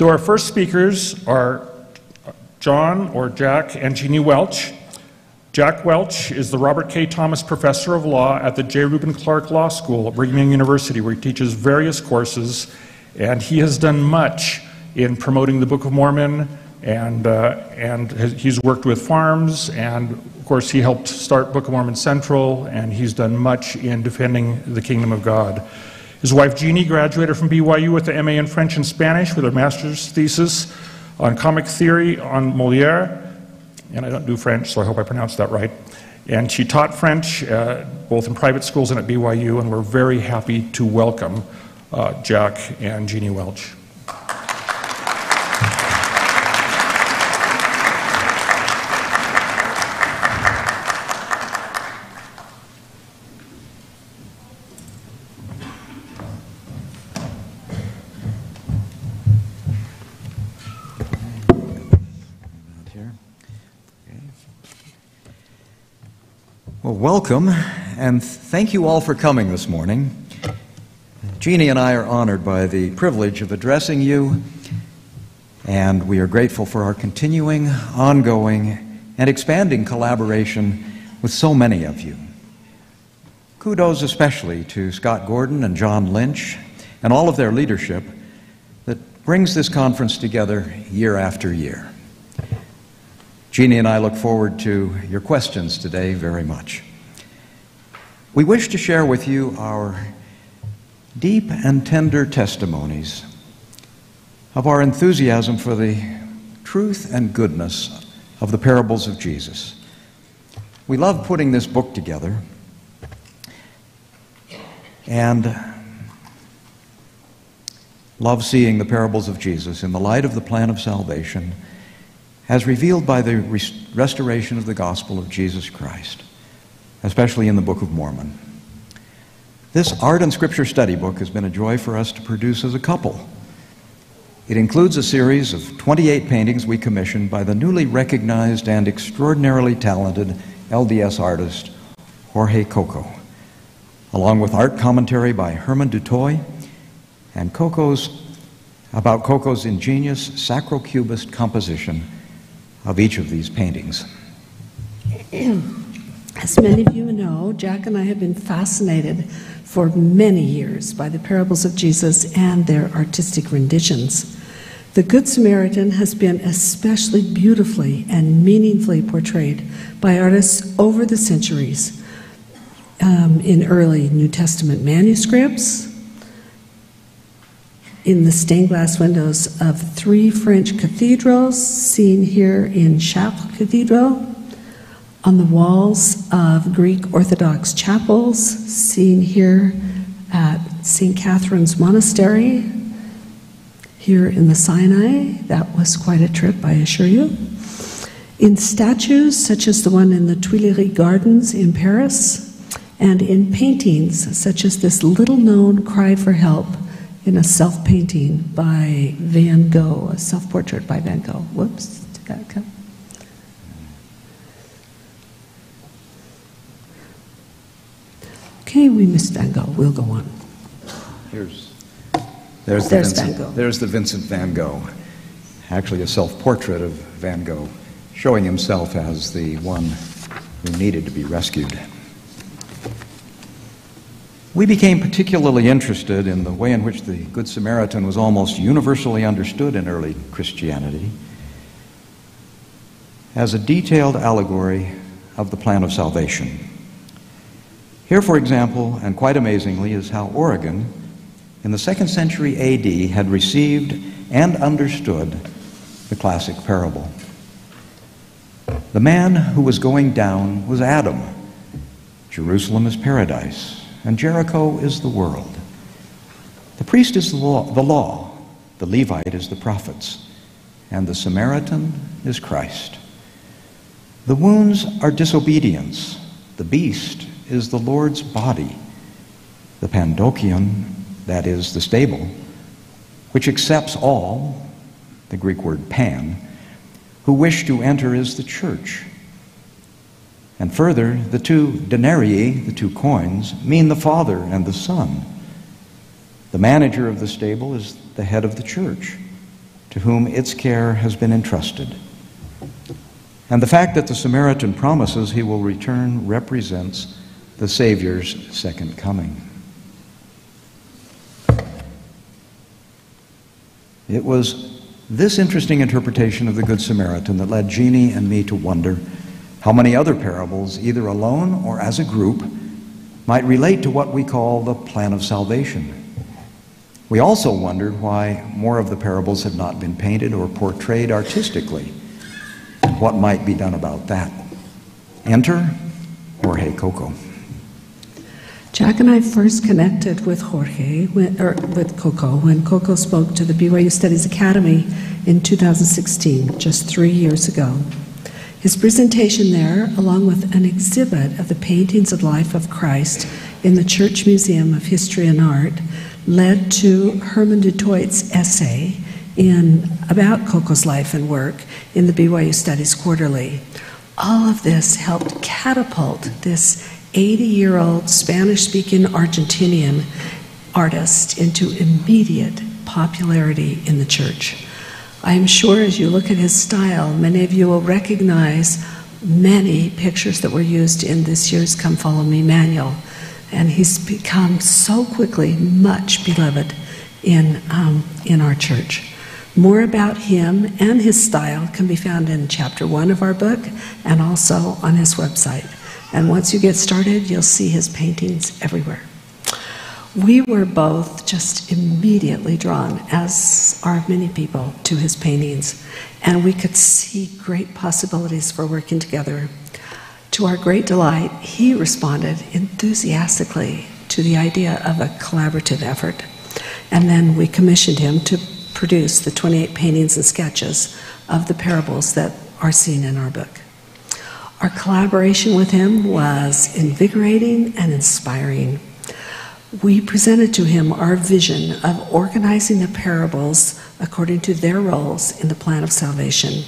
So our first speakers are John or Jack and Jeannie Welch. Jack Welch is the Robert K. Thomas Professor of Law at the J. Reuben Clark Law School at Brigham Young University, where he teaches various courses, and he has done much in promoting the Book of Mormon, and he's worked with farms, and of course he helped start Book of Mormon Central, and he's done much in defending the Kingdom of God. His wife Jeannie graduated from BYU with an MA in French and Spanish with her master's thesis on comic theory on Moliere. And I don't do French, so I hope I pronounced that right. And she taught French both in private schools and at BYU, and we're very happy to welcome Jack and Jeannie Welch. Welcome, and thank you all for coming this morning. Jeannie and I are honored by the privilege of addressing you, and we are grateful for our continuing, ongoing, and expanding collaboration with so many of you. Kudos especially to Scott Gordon and John Lynch and all of their leadership that brings this conference together year after year. Jeannie and I look forward to your questions today very much. We wish to share with you our deep and tender testimonies of our enthusiasm for the truth and goodness of the parables of Jesus. We love putting this book together, and love seeing the parables of Jesus in the light of the plan of salvation as revealed by the restoration of the gospel of Jesus Christ, especially in the Book of Mormon. This Art and Scripture study book has been a joy for us to produce as a couple. It includes a series of 28 paintings we commissioned by the newly recognized and extraordinarily talented LDS artist Jorge Coco, along with art commentary by Herman Dutoy and about Coco's ingenious sacrocubist composition of each of these paintings. As many of you know, Jack and I have been fascinated for many years by the parables of Jesus and their artistic renditions. The Good Samaritan has been especially beautifully and meaningfully portrayed by artists over the centuries in early New Testament manuscripts, in the stained glass windows of three French cathedrals, seen here in Chartres Cathedral, on the walls of Greek Orthodox chapels, seen here at St. Catherine's Monastery, here in the Sinai. That was quite a trip, I assure you. In statues, such as the one in the Tuileries Gardens in Paris, and in paintings, such as this little-known cry for help in a self-painting by Van Gogh, a self-portrait by Van Gogh. Whoops, did that come? Okay, we missed Van Gogh. We'll go on. There's the Vincent Van Gogh. Actually, a self-portrait of Van Gogh, showing himself as the one who needed to be rescued. We became particularly interested in the way in which the Good Samaritan was almost universally understood in early Christianity as a detailed allegory of the plan of salvation. Here, for example, and quite amazingly, is how Origen, in the 2nd century AD, had received and understood the classic parable. The man who was going down was Adam. Jerusalem is paradise, and Jericho is the world. The priest is the law, the Levite is the prophets, and the Samaritan is Christ. The wounds are disobedience, the beast is the Lord's body, the pandokion, that is, the stable, which accepts all, the Greek word pan, who wish to enter is the church. And further, the two denarii, the two coins, mean the Father and the Son. The manager of the stable is the head of the church, to whom its care has been entrusted. And the fact that the Samaritan promises he will return represents the Savior's second coming. It was this interesting interpretation of the Good Samaritan that led Jeannie and me to wonder how many other parables, either alone or as a group, might relate to what we call the plan of salvation. We also wondered why more of the parables had not been painted or portrayed artistically, and what might be done about that. Enter Jorge Coco. Jack and I first connected with Coco when Coco spoke to the BYU Studies Academy in 2016, just 3 years ago. His presentation there, along with an exhibit of the paintings of life of Christ in the Church Museum of History and Art, led to Herman Dutoy's essay about Coco's life and work in the BYU Studies Quarterly. All of this helped catapult this 80-year-old Spanish-speaking Argentinian artist into immediate popularity in the church. I am sure as you look at his style, many of you will recognize many pictures that were used in this year's Come, Follow Me manual. And he's become so quickly much beloved in our church. More about him and his style can be found in chapter 1 of our book and also on his website. And once you get started, you'll see his paintings everywhere. We were both just immediately drawn, as are many people, to his paintings, and we could see great possibilities for working together. To our great delight, he responded enthusiastically to the idea of a collaborative effort, and then we commissioned him to produce the 28 paintings and sketches of the parables that are seen in our book. Our collaboration with him was invigorating and inspiring. We presented to him our vision of organizing the parables according to their roles in the plan of salvation.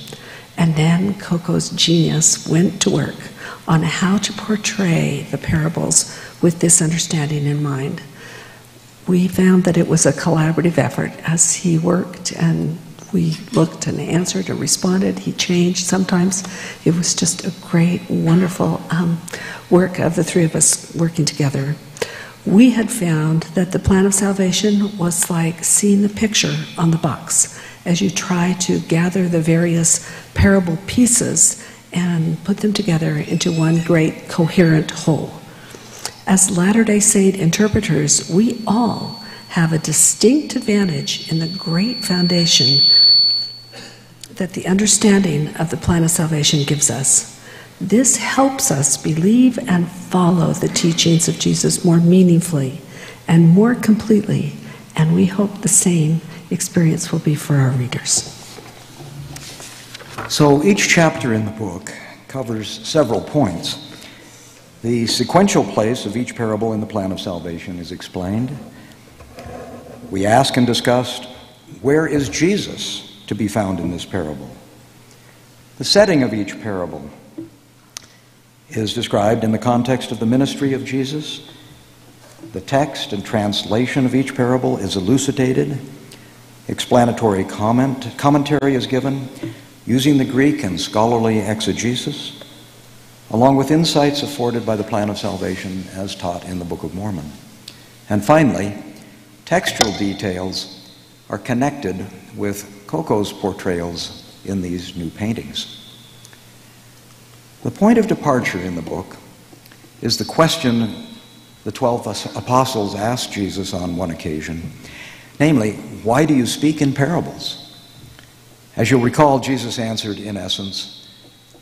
And then Coco's genius went to work on how to portray the parables with this understanding in mind. We found that it was a collaborative effort as he worked and we looked and answered and responded. He changed sometimes. It was just a great, wonderful work of the three of us working together. We had found that the plan of salvation was like seeing the picture on the box as you try to gather the various parable pieces and put them together into one great coherent whole. As Latter-day Saint interpreters, we all have a distinct advantage in the great foundation that the understanding of the plan of salvation gives us. This helps us believe and follow the teachings of Jesus more meaningfully and more completely, and we hope the same experience will be for our readers. So each chapter in the book covers several points. The sequential place of each parable in the plan of salvation is explained. We ask and discussed, where is Jesus to be found in this parable? The setting of each parable is described in the context of the ministry of Jesus. The text and translation of each parable is elucidated. Explanatory commentary is given using the Greek and scholarly exegesis, along with insights afforded by the plan of salvation as taught in the Book of Mormon. And finally, textual details are connected with Coco's portrayals in these new paintings. The point of departure in the book is the question the 12 apostles asked Jesus on one occasion, namely, why do you speak in parables? As you'll recall, Jesus answered, in essence,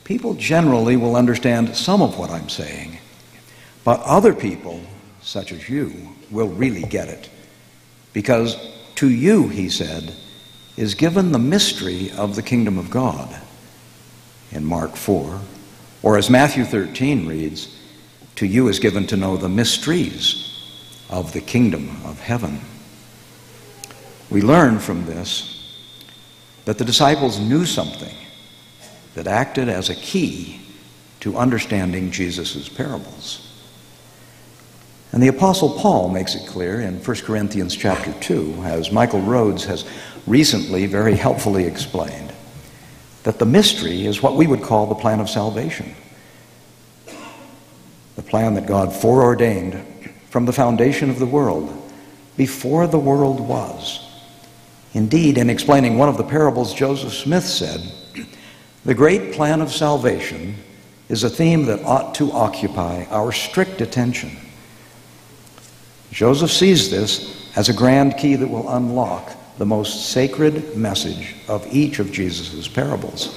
people generally will understand some of what I'm saying, but other people, such as you, will really get it. Because to you, he said, is given the mystery of the kingdom of God in Mark 4, or as Matthew 13 reads, to you is given to know the mysteries of the kingdom of heaven. We learn from this that the disciples knew something that acted as a key to understanding Jesus' parables. And the Apostle Paul makes it clear in 1 Corinthians chapter 2, as Michael Rhodes has recently very helpfully explained, that the mystery is what we would call the plan of salvation. The plan that God foreordained from the foundation of the world, before the world was. Indeed, in explaining one of the parables, Joseph Smith said, "The great plan of salvation is a theme that ought to occupy our strict attention." Joseph sees this as a grand key that will unlock the most sacred message of each of Jesus' parables.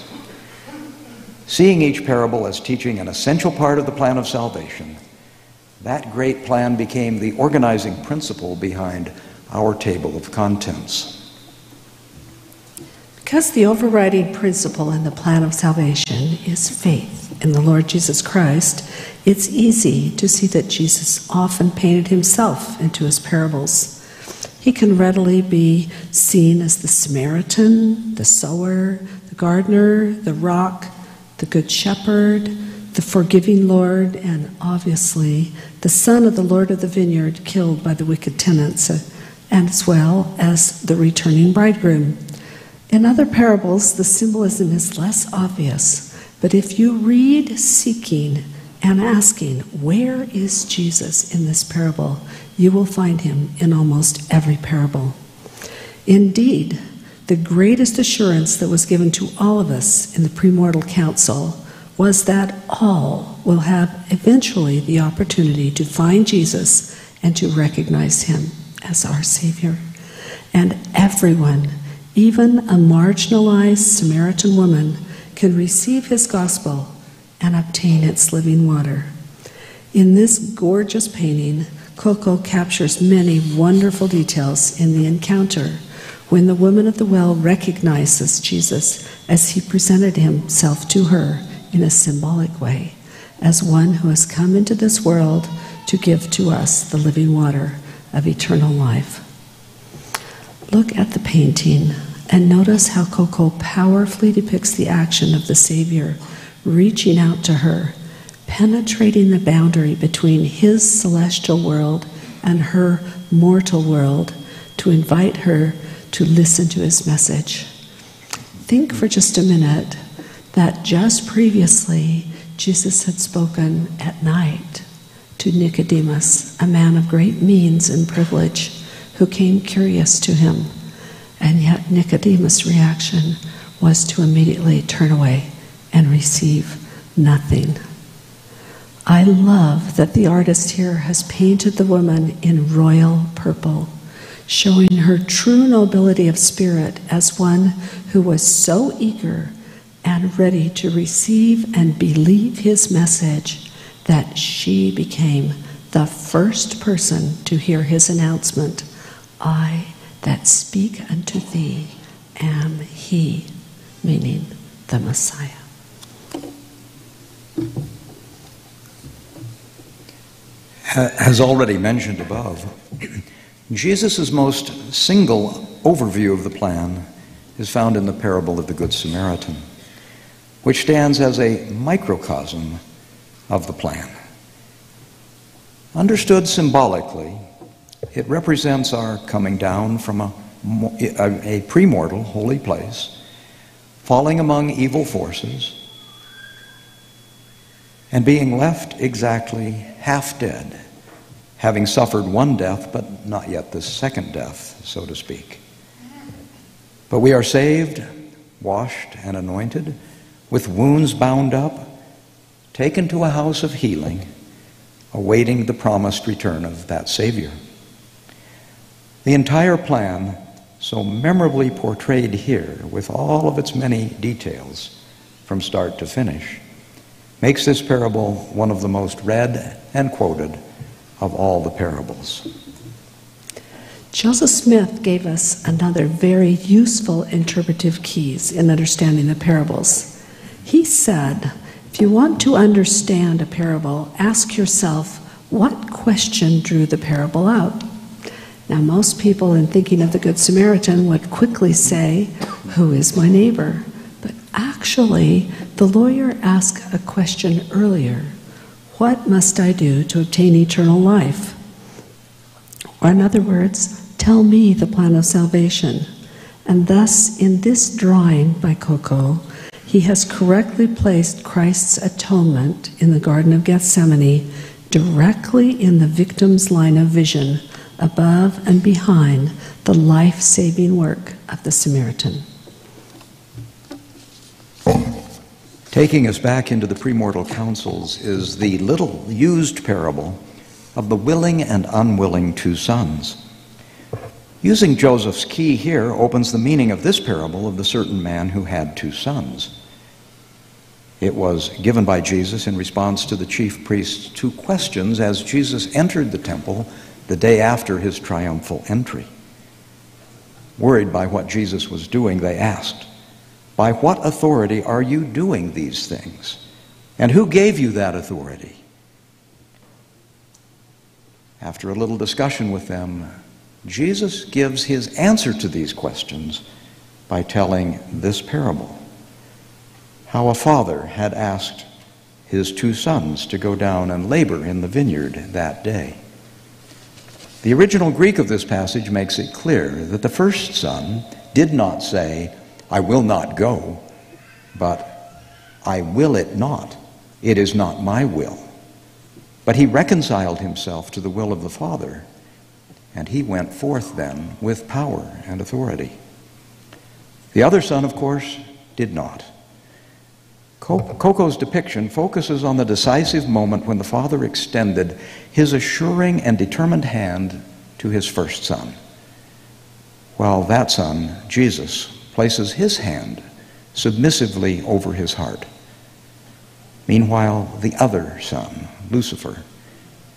Seeing each parable as teaching an essential part of the plan of salvation, that great plan became the organizing principle behind our table of contents. Because the overriding principle in the plan of salvation is faith in the Lord Jesus Christ, it's easy to see that Jesus often painted himself into his parables. He can readily be seen as the Samaritan, the sower, the gardener, the rock, the good shepherd, the forgiving Lord, and obviously the son of the Lord of the vineyard killed by the wicked tenants, and as well as the returning bridegroom. In other parables, the symbolism is less obvious, but if you read seeking and asking, where is Jesus in this parable, you will find him in almost every parable. Indeed, the greatest assurance that was given to all of us in the premortal council was that all will have eventually the opportunity to find Jesus and to recognize him as our Savior. And everyone, even a marginalized Samaritan woman, can receive his gospel and obtain its living water. In this gorgeous painting, Coco captures many wonderful details in the encounter when the woman at the well recognizes Jesus as he presented himself to her in a symbolic way, as one who has come into this world to give to us the living water of eternal life. Look at the painting and notice how Coco powerfully depicts the action of the Savior reaching out to her, penetrating the boundary between his celestial world and her mortal world to invite her to listen to his message. Think for just a minute that just previously Jesus had spoken at night to Nicodemus, a man of great means and privilege who came curious to him, and yet Nicodemus' reaction was to immediately turn away and receive nothing. I love that the artist here has painted the woman in royal purple, showing her true nobility of spirit as one who was so eager and ready to receive and believe his message that she became the first person to hear his announcement, "I that speak unto thee am he," meaning the Messiah. As already mentioned above, Jesus' most single overview of the plan is found in the parable of the Good Samaritan, which stands as a microcosm of the plan. Understood symbolically, it represents our coming down from a premortal holy place, falling among evil forces, and being left exactly half dead, having suffered one death, but not yet the second death, so to speak. But we are saved, washed, and anointed, with wounds bound up, taken to a house of healing, awaiting the promised return of that Savior. The entire plan, so memorably portrayed here, with all of its many details from start to finish, makes this parable one of the most read and quoted of all the parables. Joseph Smith gave us another very useful interpretive keys in understanding the parables. He said, if you want to understand a parable, ask yourself, what question drew the parable out? Now, most people in thinking of the Good Samaritan would quickly say, who is my neighbor? But actually, the lawyer asked a question earlier. What must I do to obtain eternal life? or in other words, tell me the plan of salvation. And thus, in this drawing by Coco, he has correctly placed Christ's atonement in the Garden of Gethsemane directly in the victim's line of vision, above and behind the life-saving work of the Samaritan. Taking us back into the premortal councils is the little used parable of the willing and unwilling two sons. Using Joseph's key here opens the meaning of this parable of the certain man who had two sons. It was given by Jesus in response to the chief priest's two questions as Jesus entered the temple the day after his triumphal entry. Worried by what Jesus was doing, they asked, "By what authority are you doing these things? And who gave you that authority?" After a little discussion with them, Jesus gives his answer to these questions by telling this parable. How a father had asked his two sons to go down and labor in the vineyard that day. The original Greek of this passage makes it clear that the first son did not say, "I will not go," but "I will it not. It is not my will." But he reconciled himself to the will of the Father, and he went forth then with power and authority. The other son, of course, did not. Coco's depiction focuses on the decisive moment when the Father extended his assuring and determined hand to his first son, while that son, Jesus, places his hand submissively over his heart. Meanwhile, the other son, Lucifer,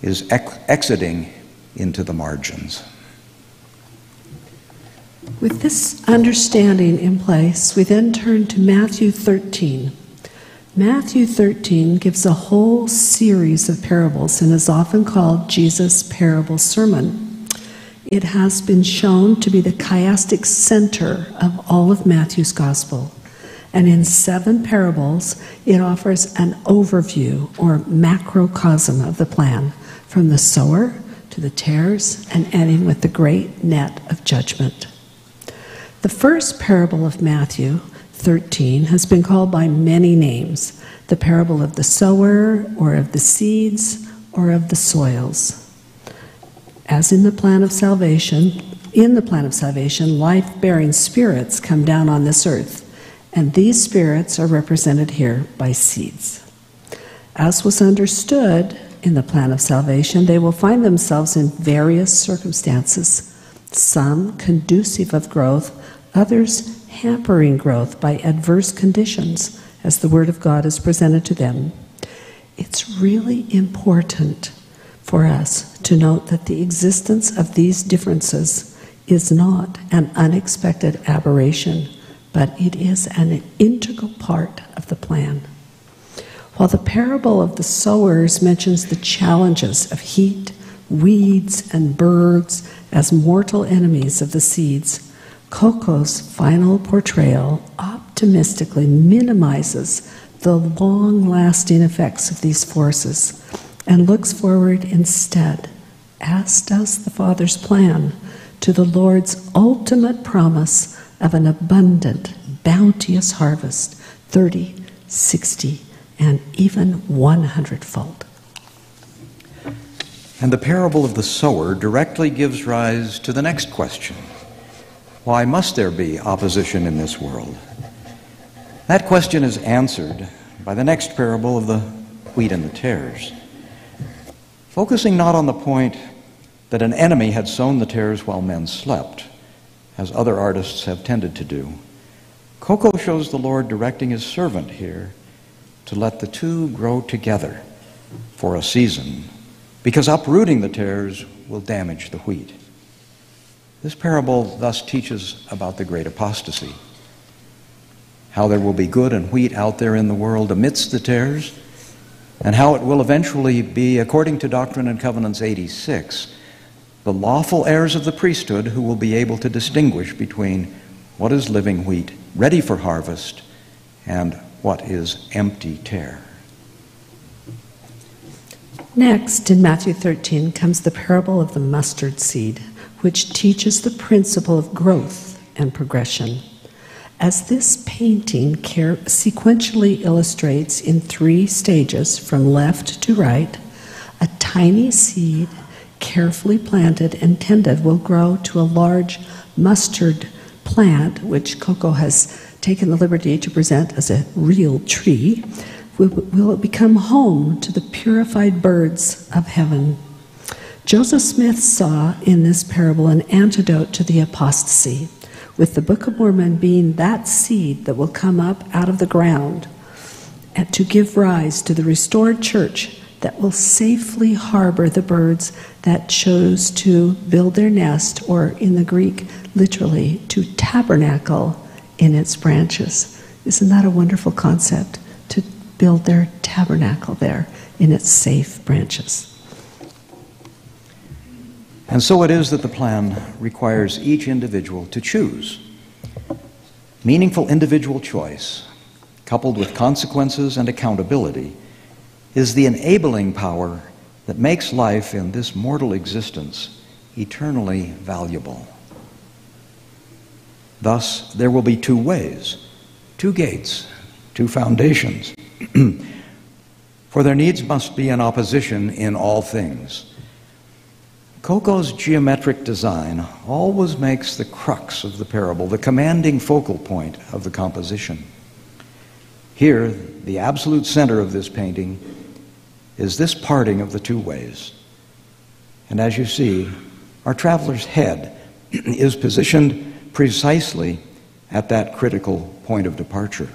is exiting into the margins. With this understanding in place, we then turn to Matthew 13. Matthew 13 gives a whole series of parables and is often called Jesus' parable sermon. It has been shown to be the chiastic center of all of Matthew's gospel. And in 7 parables, it offers an overview or macrocosm of the plan, from the sower to the tares and ending with the great net of judgment. The first parable of Matthew 13 has been called by many names, the parable of the sower or of the seeds or of the soils. As in the plan of salvation, life-bearing spirits come down on this earth, and these spirits are represented here by seeds. As was understood in the plan of salvation, they will find themselves in various circumstances, some conducive of growth, others hampering growth by adverse conditions as the Word of God is presented to them. It's really important for us to note that the existence of these differences is not an unexpected aberration, but it is an integral part of the plan. While the parable of the sowers mentions the challenges of heat, weeds, and birds as mortal enemies of the seeds, Coco's final portrayal optimistically minimizes the long-lasting effects of these forces, and looks forward instead, as does the Father's plan, to the Lord's ultimate promise of an abundant, bounteous harvest, 30, 60, and even 100-fold. And the parable of the sower directly gives rise to the next question. Why must there be opposition in this world? That question is answered by the next parable of the wheat and the tares. Focusing not on the point that an enemy had sown the tares while men slept, as other artists have tended to do, Coco shows the Lord directing his servant here to let the two grow together for a season, because uprooting the tares will damage the wheat. This parable thus teaches about the great apostasy, how there will be good and wheat out there in the world amidst the tares, and how it will eventually be, according to Doctrine and Covenants 86, the lawful heirs of the priesthood who will be able to distinguish between what is living wheat, ready for harvest, and what is empty tare. Next, in Matthew 13, comes the parable of the mustard seed, which teaches the principle of growth and progression. As this painting sequentially illustrates in three stages from left to right, a tiny seed carefully planted and tended will grow to a large mustard plant, which Coco has taken the liberty to present as a real tree. Will it become home to the purified birds of heaven? Joseph Smith saw in this parable an antidote to the apostasy, with the Book of Mormon being that seed that will come up out of the ground and to give rise to the restored church that will safely harbor the birds that chose to build their nest, or in the Greek, literally, to tabernacle in its branches. Isn't that a wonderful concept? To build their tabernacle there in its safe branches. And so it is that the plan requires each individual to choose. Meaningful individual choice, coupled with consequences and accountability, is the enabling power that makes life in this mortal existence eternally valuable. Thus, there will be two ways, two gates, two foundations. For there needs must be an opposition in all things. Coco's geometric design always makes the crux of the parable the commanding focal point of the composition. Here, the absolute center of this painting is this parting of the two ways. And as you see, our traveler's head is positioned precisely at that critical point of departure.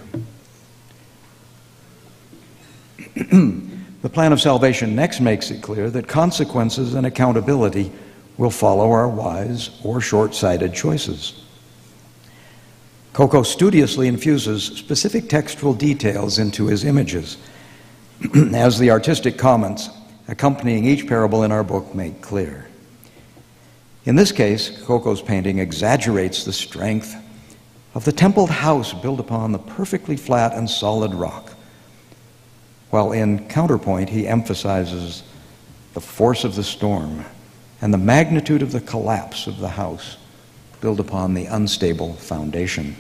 The plan of salvation next makes it clear that consequences and accountability will follow our wise or short-sighted choices. Coco studiously infuses specific textual details into his images, as the artistic comments accompanying each parable in our book make clear. In this case, Coco's painting exaggerates the strength of the templed house built upon the perfectly flat and solid rock, while in counterpoint he emphasizes the force of the storm and the magnitude of the collapse of the house built upon the unstable foundation.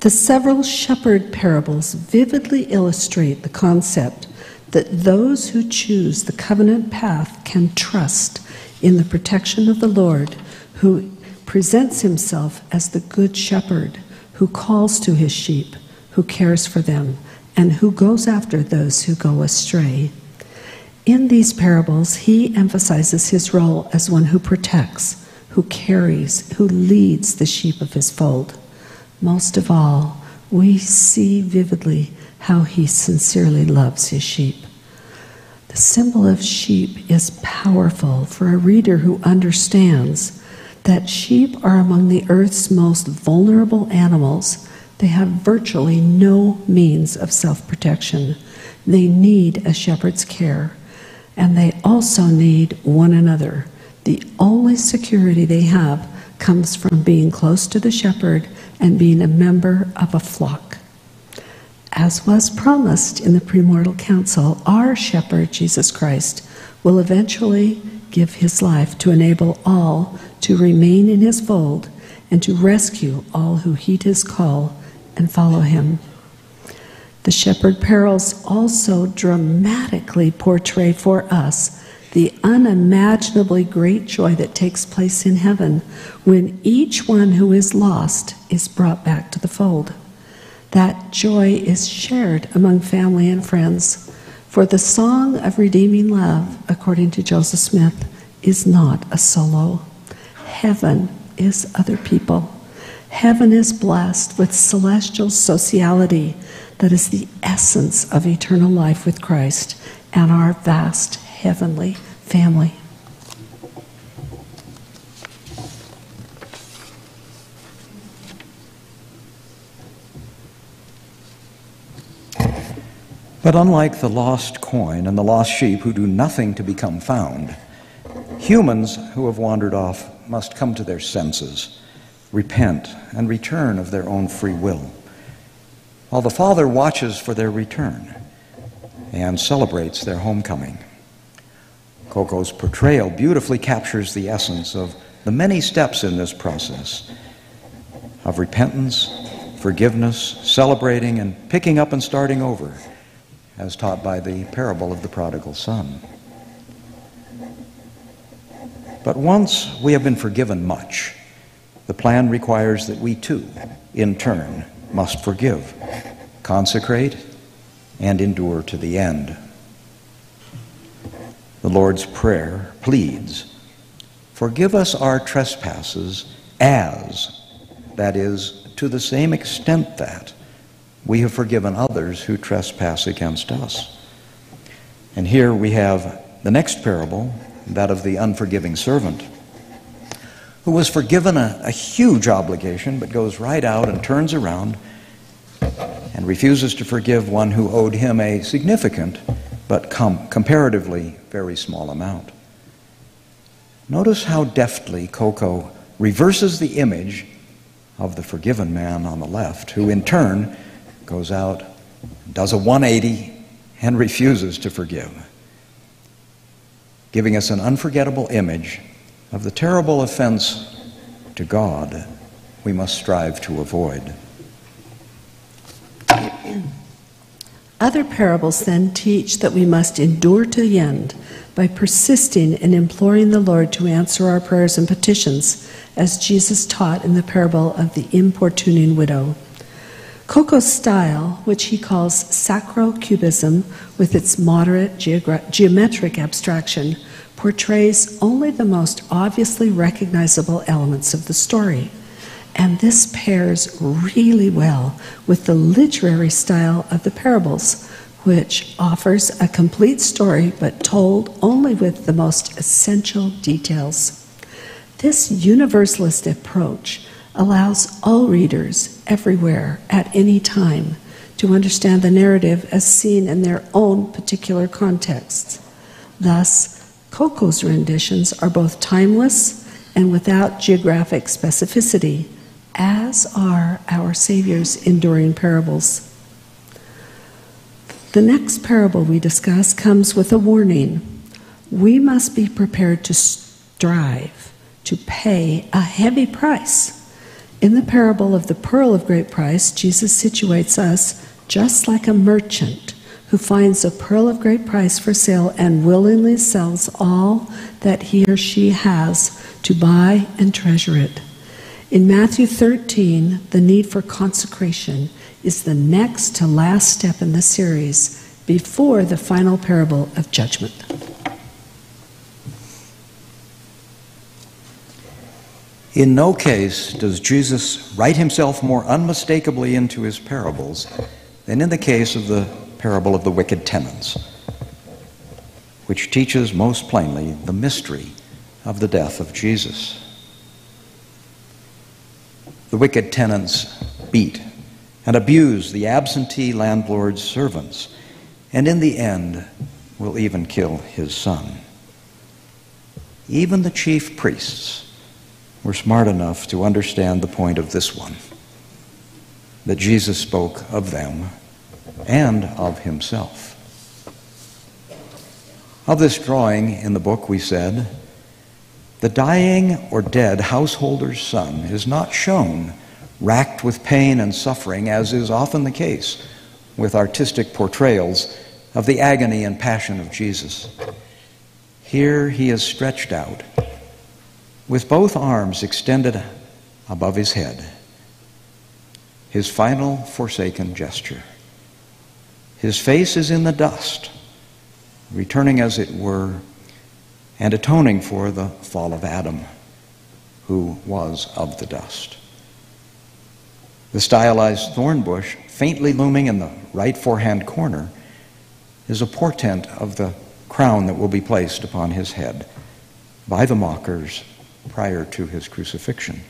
The several shepherd parables vividly illustrate the concept that those who choose the covenant path can trust in the protection of the Lord, who presents himself as the good shepherd, who calls to his sheep, who cares for them, and who goes after those who go astray. In these parables, he emphasizes his role as one who protects, who carries, who leads the sheep of his fold. Most of all, we see vividly how he sincerely loves his sheep. The symbol of sheep is powerful for a reader who understands that sheep are among the earth's most vulnerable animals. They have virtually no means of self-protection. They need a shepherd's care, and they also need one another. The only security they have comes from being close to the shepherd and being a member of a flock. As was promised in the premortal council, our shepherd, Jesus Christ, will eventually give his life to enable all to remain in his fold and to rescue all who heed his call and follow him. The shepherd parables also dramatically portray for us the unimaginably great joy that takes place in heaven when each one who is lost is brought back to the fold. That joy is shared among family and friends, for the song of redeeming love, according to Joseph Smith, is not a solo. Heaven is other people. Heaven is blessed with celestial sociality that is the essence of eternal life with Christ and our vast heavenly family. But unlike the lost coin and the lost sheep who do nothing to become found, humans who have wandered off must come to their senses, repent, and return of their own free will, while the Father watches for their return, and celebrates their homecoming. Coco's portrayal beautifully captures the essence of the many steps in this process of repentance, forgiveness, celebrating, and picking up and starting over, as taught by the parable of the prodigal son. But once we have been forgiven much, the plan requires that we too, in turn, must forgive, consecrate, and endure to the end. The Lord's Prayer pleads, "Forgive us our trespasses as," that is, to the same extent that we have forgiven others who trespass against us. And here we have the next parable, that of the unforgiving servant, who was forgiven a huge obligation, but goes right out and turns around and refuses to forgive one who owed him a significant, but comparatively very small amount. Notice how deftly Coco reverses the image of the forgiven man on the left, who in turn goes out, does a 180, and refuses to forgive, giving us an unforgettable image of the terrible offense to God we must strive to avoid. Other parables then teach that we must endure to the end by persisting and imploring the Lord to answer our prayers and petitions, as Jesus taught in the parable of the importuning widow. Coco's style, which he calls sacro-cubism, with its moderate geometric abstraction, portrays only the most obviously recognizable elements of the story. And this pairs really well with the literary style of the parables, which offers a complete story but told only with the most essential details. This universalist approach allows all readers everywhere at any time to understand the narrative as seen in their own particular contexts. Thus, Coco's renditions are both timeless and without geographic specificity, as are our Savior's enduring parables. The next parable we discuss comes with a warning. We must be prepared to strive to pay a heavy price. In the parable of the pearl of great price, Jesus situates us just like a merchant who finds a pearl of great price for sale and willingly sells all that he or she has to buy and treasure it. In Matthew 13, the need for consecration is the next to last step in the series before the final parable of judgment. In no case does Jesus write himself more unmistakably into his parables than in the case of the parable of the wicked tenants, which teaches most plainly the mystery of the death of Jesus. The wicked tenants beat and abuse the absentee landlord's servants, and in the end will even kill his son. Even the chief priests were smart enough to understand the point of this one, that Jesus spoke of them and of himself. Of this drawing in the book we said, the dying or dead householder's son is not shown racked with pain and suffering, as is often the case with artistic portrayals of the agony and passion of Jesus. Here he is stretched out, with both arms extended above his head, his final forsaken gesture. His face is in the dust, returning as it were, and atoning for the fall of Adam, who was of the dust. The stylized thorn bush, faintly looming in the right forehand corner, is a portent of the crown that will be placed upon his head by the mockers prior to his crucifixion.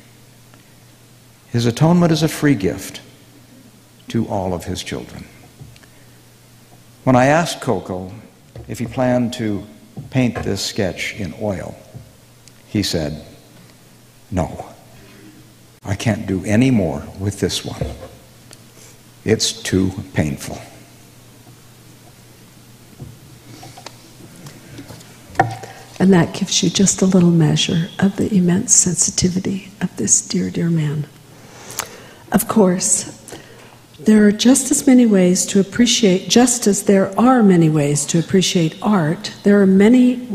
His atonement is a free gift to all of his children. When I asked Coco if he planned to paint this sketch in oil, he said, "No, I can't do any more with this one. It's too painful." And that gives you just a little measure of the immense sensitivity of this dear, dear man. Of course, there are just as many ways to appreciate, just as there are many ways to appreciate art, there are many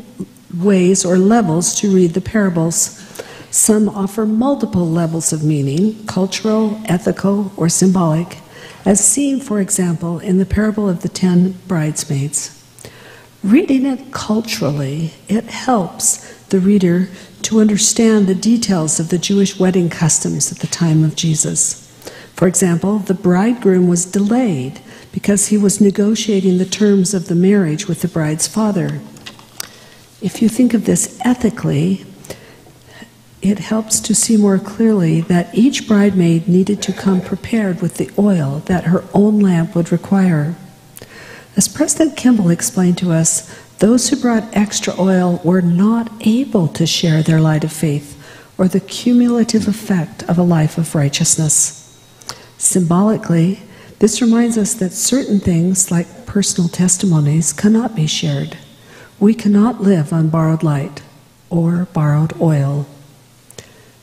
ways or levels to read the parables. Some offer multiple levels of meaning, cultural, ethical, or symbolic, as seen, for example, in the parable of the 10 bridesmaids. Reading it culturally, it helps the reader to understand the details of the Jewish wedding customs at the time of Jesus. For example, the bridegroom was delayed because he was negotiating the terms of the marriage with the bride's father. If you think of this ethically, it helps to see more clearly that each bridesmaid needed to come prepared with the oil that her own lamp would require. As President Kimball explained to us, those who brought extra oil were not able to share their light of faith or the cumulative effect of a life of righteousness. Symbolically, this reminds us that certain things, like personal testimonies, cannot be shared. We cannot live on borrowed light or borrowed oil.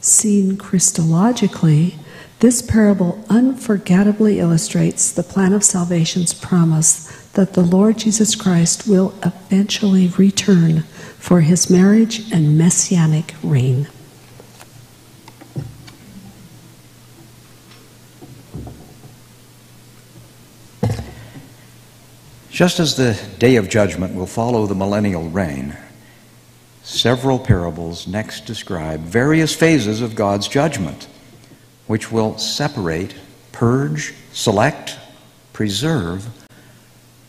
Seen Christologically, this parable unforgettably illustrates the plan of salvation's promise that the Lord Jesus Christ will eventually return for his marriage and messianic reign. Just as the day of judgment will follow the millennial reign, several parables next describe various phases of God's judgment, which will separate, purge, select, preserve,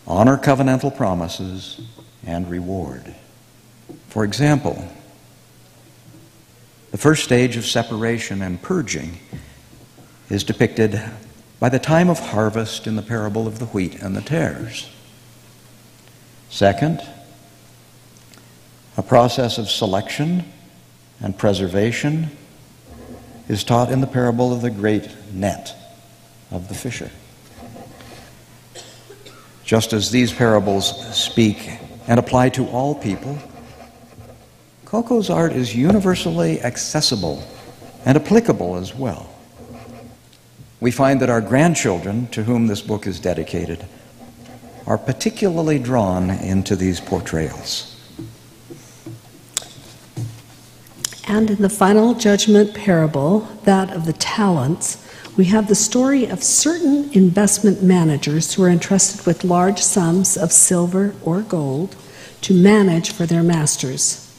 honor covenantal promises, and reward. For example, the first stage of separation and purging is depicted by the time of harvest in the parable of the wheat and the tares. Second, a process of selection and preservation is taught in the parable of the great net of the fisher. Just as these parables speak and apply to all people, Coco's art is universally accessible and applicable as well. We find that our grandchildren, to whom this book is dedicated, are particularly drawn into these portrayals. And in the final judgment parable, that of the talents, we have the story of certain investment managers who are entrusted with large sums of silver or gold to manage for their masters.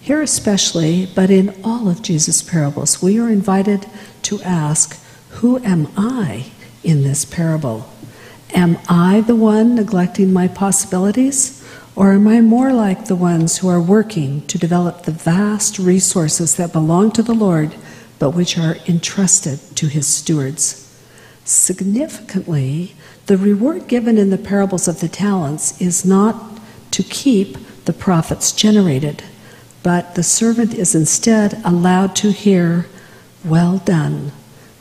Here especially, but in all of Jesus' parables, we are invited to ask, who am I in this parable? Am I the one neglecting my possibilities, or am I more like the ones who are working to develop the vast resources that belong to the Lord, but which are entrusted to his stewards? Significantly, the reward given in the parables of the talents is not to keep the profits generated, but the servant is instead allowed to hear, "Well done,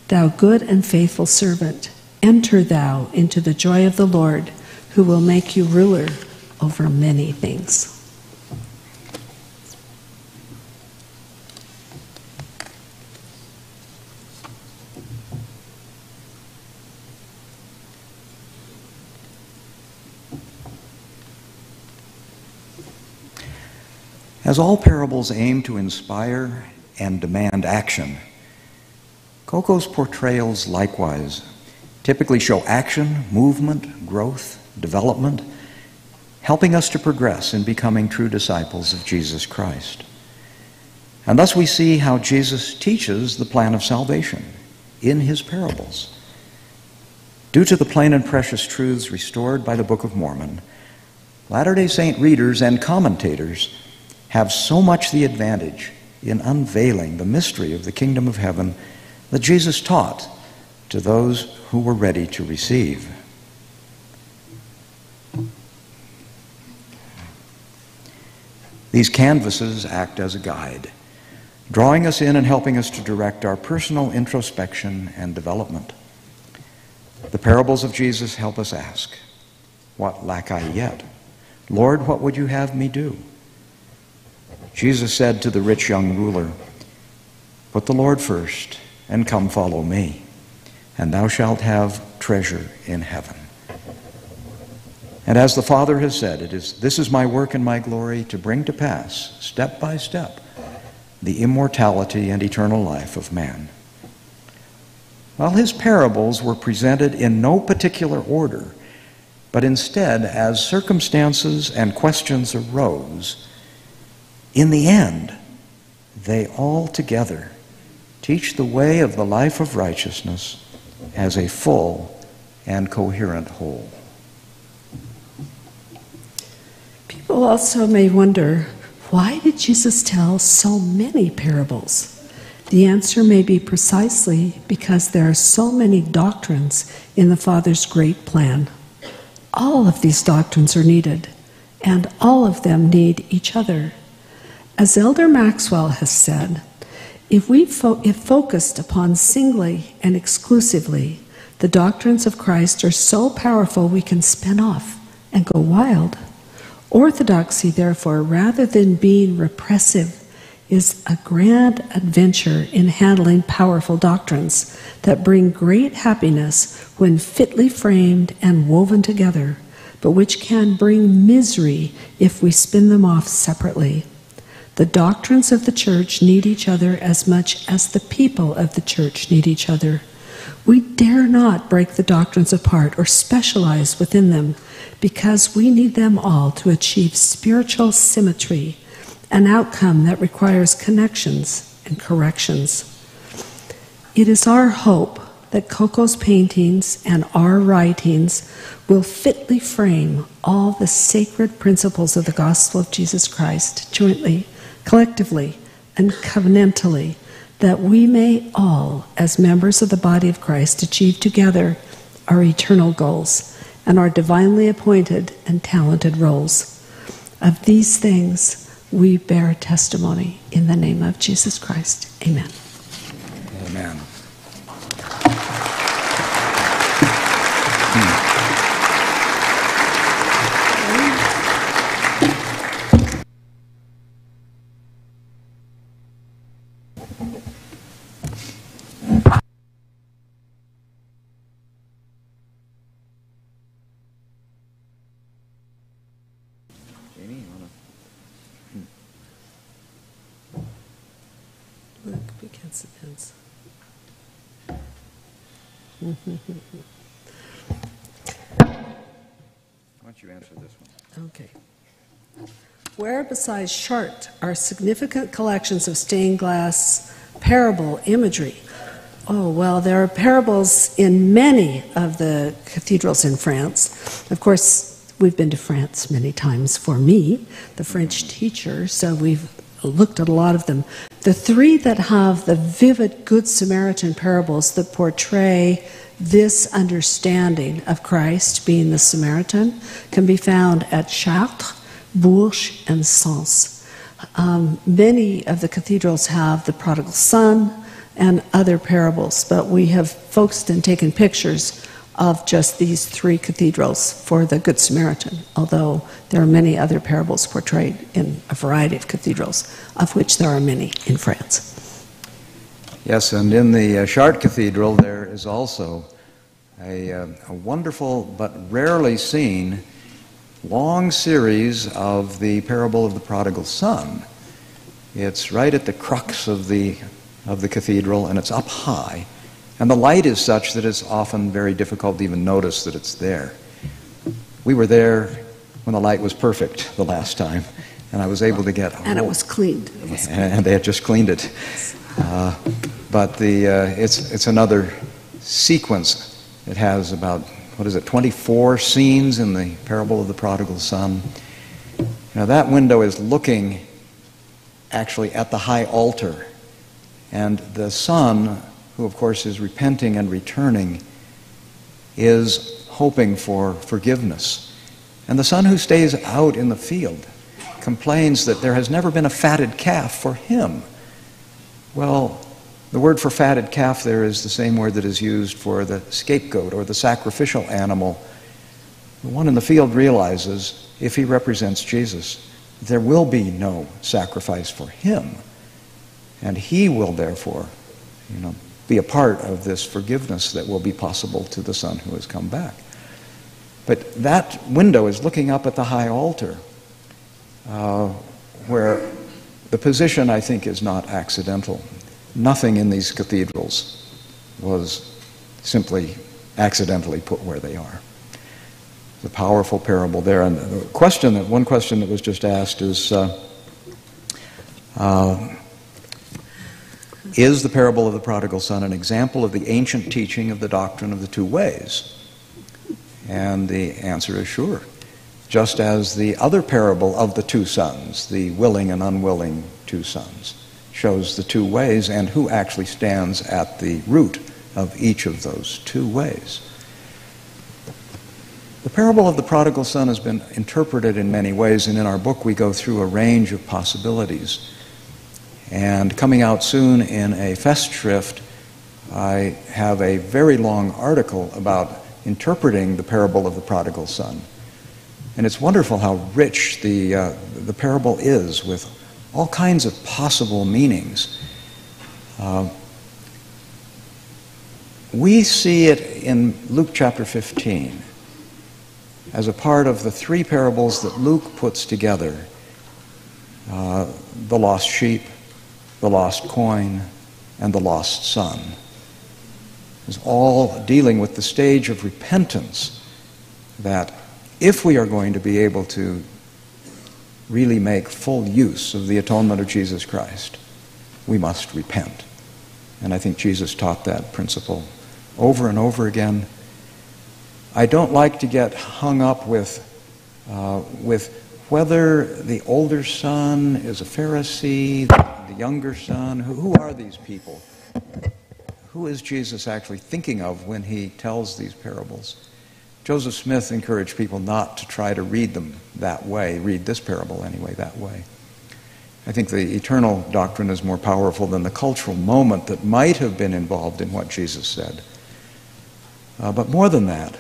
thou good and faithful servant. Enter thou into the joy of the Lord, who will make you ruler over many things." As all parables aim to inspire and demand action, Coco's portrayals likewise typically show action, movement, growth, development, helping us to progress in becoming true disciples of Jesus Christ. And thus we see how Jesus teaches the plan of salvation in his parables. Due to the plain and precious truths restored by the Book of Mormon, Latter-day Saint readers and commentators have so much the advantage in unveiling the mystery of the kingdom of heaven that Jesus taught to those who were ready to receive. These canvases act as a guide, drawing us in and helping us to direct our personal introspection and development. The parables of Jesus help us ask, "What lack I yet? Lord, what would you have me do?" Jesus said to the rich young ruler, "Put the Lord first and come follow me, and thou shalt have treasure in heaven. And as the Father has said, this is my work and my glory, to bring to pass, step by step, the immortality and eternal life of man." While his parables were presented in no particular order, but instead as circumstances and questions arose, in the end, they all together teach the way of the life of righteousness as a full and coherent whole. People also may wonder, why did Jesus tell so many parables? The answer may be precisely because there are so many doctrines in the Father's great plan. All of these doctrines are needed, and all of them need each other. As Elder Maxwell has said, if focused upon singly and exclusively, the doctrines of Christ are so powerful we can spin off and go wild. Orthodoxy, therefore, rather than being repressive, is a grand adventure in handling powerful doctrines that bring great happiness when fitly framed and woven together, but which can bring misery if we spin them off separately. The doctrines of the church need each other as much as the people of the church need each other. We dare not break the doctrines apart or specialize within them, because we need them all to achieve spiritual symmetry, an outcome that requires connections and corrections. It is our hope that Coco's paintings and our writings will fitly frame all the sacred principles of the gospel of Jesus Christ jointly, collectively, and covenantally, that we may all, as members of the body of Christ, achieve together our eternal goals and our divinely appointed and talented roles. Of these things, we bear testimony in the name of Jesus Christ. Amen. Amen. Where besides Chartres are significant collections of stained glass parable imagery? Oh, well, there are parables in many of the cathedrals in France. Of course, we've been to France many times for me, the French teacher, so we've looked at a lot of them. The three that have the vivid Good Samaritan parables that portray this understanding of Christ being the Samaritan can be found at Chartres, Bourges, and Sens. Many of the cathedrals have the prodigal son and other parables, but we have focused and taken pictures of just these three cathedrals for the Good Samaritan, although there are many other parables portrayed in a variety of cathedrals, of which there are many in France. Yes, and in the Chartres Cathedral there is also a wonderful but rarely seen long series of the parable of the prodigal son. It's right at the crux of the cathedral, and it's up high, and the light is such that it's often very difficult to even notice that it's there. We were there when the light was perfect the last time, and I was able to get home. And it was cleaned. And they had just cleaned it. But it's another sequence. It has about, 24 scenes in the parable of the prodigal son. Now that window is looking actually at the high altar, and the son, who of course is repenting and returning, is hoping for forgiveness. And the son who stays out in the field complains that there has never been a fatted calf for him. Well, the word for fatted calf there is the same word that is used for the scapegoat or the sacrificial animal. The one in the field realizes if he represents Jesus, there will be no sacrifice for him, and he will therefore, you know, be a part of this forgiveness that will be possible to the son who has come back. But that window is looking up at the high altar, where the position, I think, is not accidental. Nothing in these cathedrals was simply accidentally put where they are. The powerful parable there. And the question that, one question that was just asked is the parable of the prodigal son an example of the ancient teaching of the doctrine of the two ways? And the answer is sure. Just as the other parable of the two sons, the willing and unwilling two sons, shows the two ways and who actually stands at the root of each of those two ways. The parable of the prodigal son has been interpreted in many ways, and in our book we go through a range of possibilities. And coming out soon in a festschrift, I have a very long article about interpreting the parable of the prodigal son. And it's wonderful how rich the parable is, with all kinds of possible meanings. We see it in Luke chapter 15 as a part of the three parables that Luke puts together. The lost sheep, the lost coin, and the lost son. It's all dealing with the stage of repentance, that if we are going to be able to really make full use of the atonement of Jesus Christ, we must repent. And I think Jesus taught that principle over and over again. I don't like to get hung up with whether the older son is a Pharisee, the younger son, who are these people? Who is Jesus actually thinking of when he tells these parables? Joseph Smith encouraged people not to try to read them that way, read this parable anyway that way. I think the eternal doctrine is more powerful than the cultural moment that might have been involved in what Jesus said. But more than that,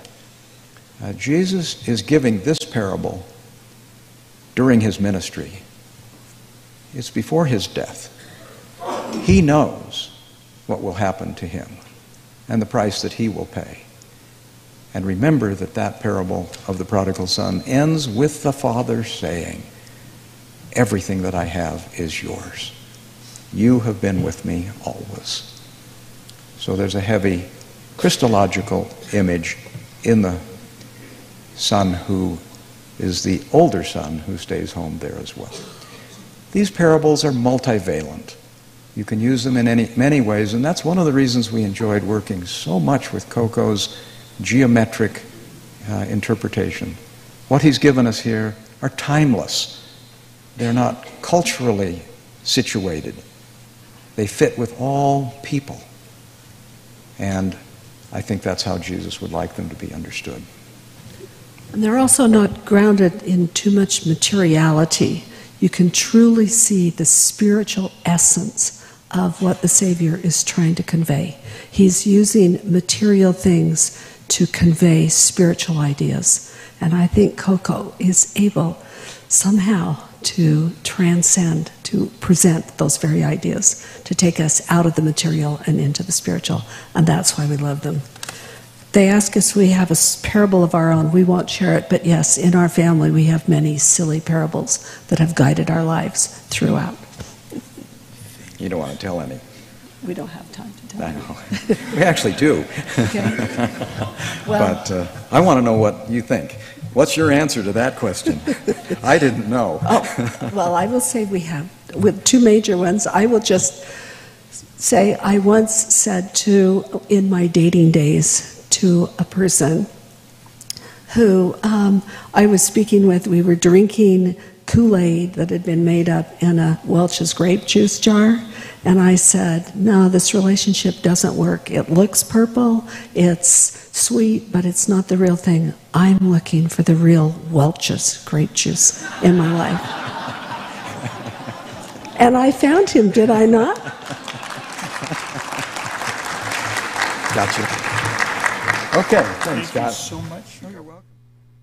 Jesus is giving this parable during his ministry. It's before his death. He knows what will happen to him and the price that he will pay. And remember that that parable of the prodigal son ends with the father saying, "Everything that I have is yours. You have been with me always." So there's a heavy Christological image in the son who is the older son who stays home there as well. These parables are multivalent. You can use them in many ways, and that's one of the reasons we enjoyed working so much with Coco's geometric interpretation. What he's given us here are timeless. They're not culturally situated. They fit with all people. And I think that's how Jesus would like them to be understood. And they're also not grounded in too much materiality. You can truly see the spiritual essence of what the Savior is trying to convey. He's using material things to convey spiritual ideas. And I think Coco is able somehow to transcend, to present those very ideas, to take us out of the material and into the spiritual. And that's why we love them. They ask us, we have a parable of our own. We won't share it, but yes, in our family we have many silly parables that have guided our lives throughout. You don't want to tell any. We don't have time to tell. I know. We actually do. Okay. Well, but I want to know what you think. What's your answer to that question? I didn't know. Oh, well, I will say we have, with two major ones, I will just say I once said to, in my dating days, to a person who I was speaking with. We were drinking Kool-Aid that had been made up in a Welch's grape juice jar, and I said, "No, this relationship doesn't work. It looks purple, it's sweet, but it's not the real thing. I'm looking for the real Welch's grape juice in my life." And I found him, did I not? Gotcha. Okay, thanks, Scott. Thank you so much.